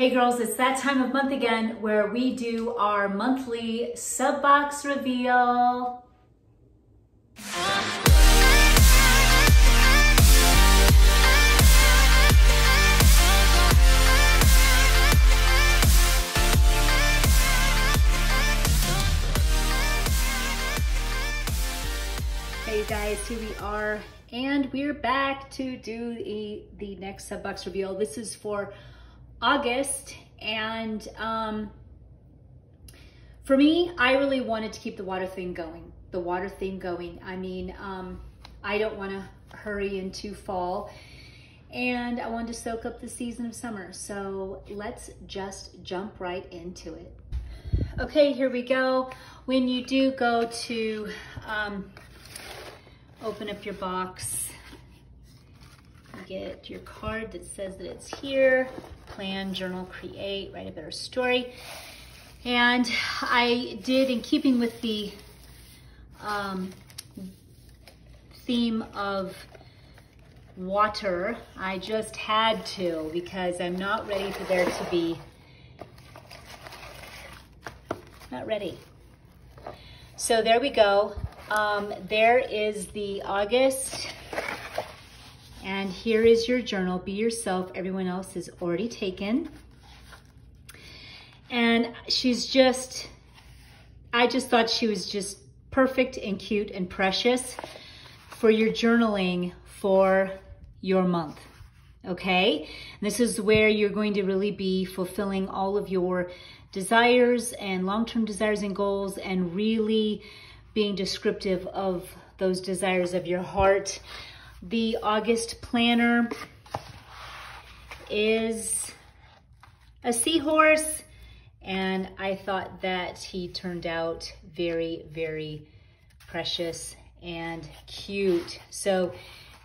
Hey girls, it's that time of month again where we do our monthly sub box reveal. Hey guys, here we are and we're back to do the next sub box reveal. This is for August, and for me, I really wanted to keep the water thing going. I mean, I don't want to hurry into fall, and I wanted to soak up the season of summer. So let's just jump right into it. Okay, here we go. When you do go to open up your box, you get your card that says that it's here. Plan, journal, create, write a better story. And I did, in keeping with the theme of water, I just had to, because I'm not ready for there to be, not ready. So there we go. There is the August. And here is your journal, be yourself. Everyone else is already taken. And she's just, I just thought she was just perfect and cute and precious for your journaling for your month, okay? And this is where you're going to really be fulfilling all of your desires and long-term desires and goals, and really being descriptive of those desires of your heart. The August planner is a seahorse, and I thought that he turned out very, very precious and cute. So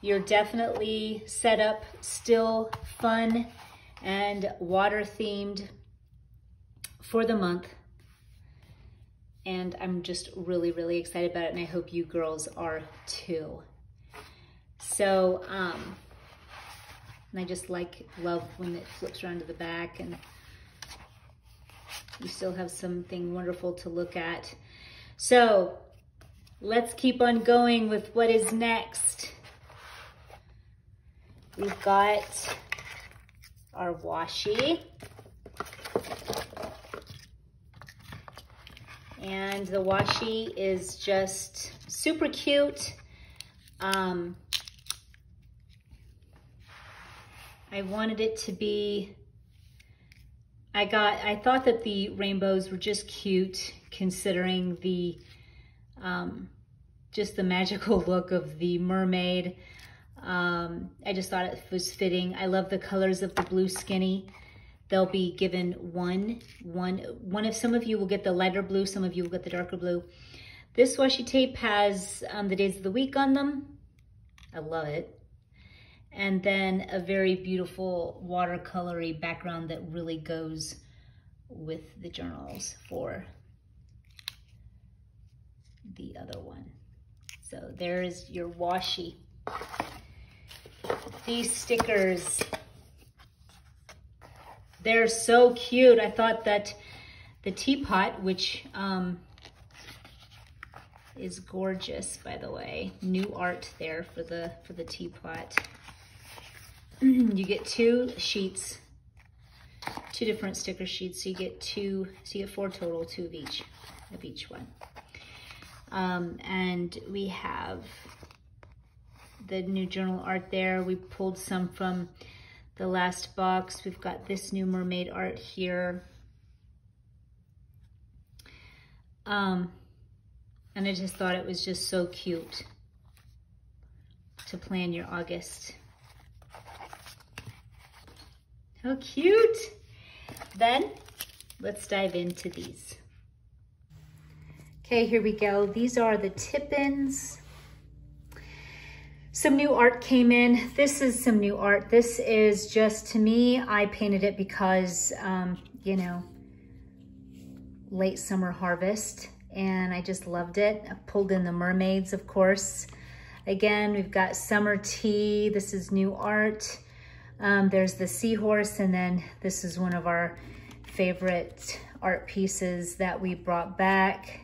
you're definitely set up, still fun and water themed for the month. And I'm just really, really excited about it, and I hope you girls are too. So, and I just love when it flips around to the back and you still have something wonderful to look at. So let's keep on going with what is next. We've got our washi. And the washi is just super cute. I wanted it to be, I thought that the rainbows were just cute, considering the, just the magical look of the mermaid. I just thought it was fitting. I love the colors of the blue skinny. They'll be given one of, some of you will get the lighter blue, some of you will get the darker blue. This washi tape has the days of the week on them. I love it. And then a very beautiful watercolory background that really goes with the journals for the other one. So there is your washi. These stickers, they're so cute. I thought that the teapot, which is gorgeous, by the way, new art there for the teapot. You get two sheets, two different sticker sheets. So you get two, so you get four total, two of each one. And we have the new journal art there. We pulled some from the last box. We've got this new mermaid art here. And I just thought it was just so cute to plan your August. How cute. Then let's dive into these. Okay, here we go. These are the Tippins. Some new art came in. This is some new art. This is just, to me, I painted it because, you know, late summer harvest, and I just loved it. I pulled in the mermaids, of course. Again, we've got summer tea. This is new art. There's the seahorse, and then this is one of our favorite art pieces that we brought back.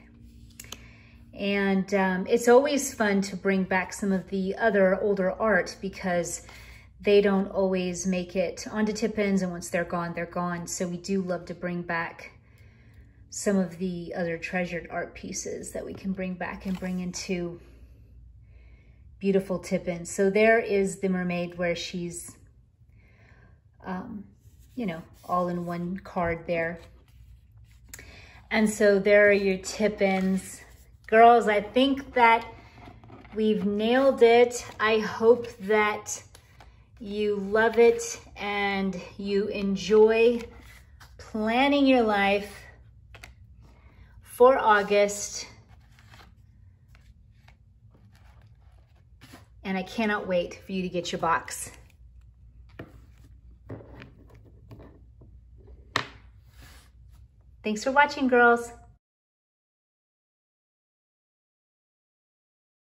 And it's always fun to bring back some of the other older art because they don't always make it onto Tippins, and once they're gone, they're gone. So we do love to bring back some of the other treasured art pieces that we can bring back and bring into beautiful Tippins. So there is the mermaid where she's, you know, all in one card there. And so there are your Tippins. Girls, I think that we've nailed it. I hope that you love it and you enjoy planning your life for August. And I cannot wait for you to get your box. Thanks for watching, girls.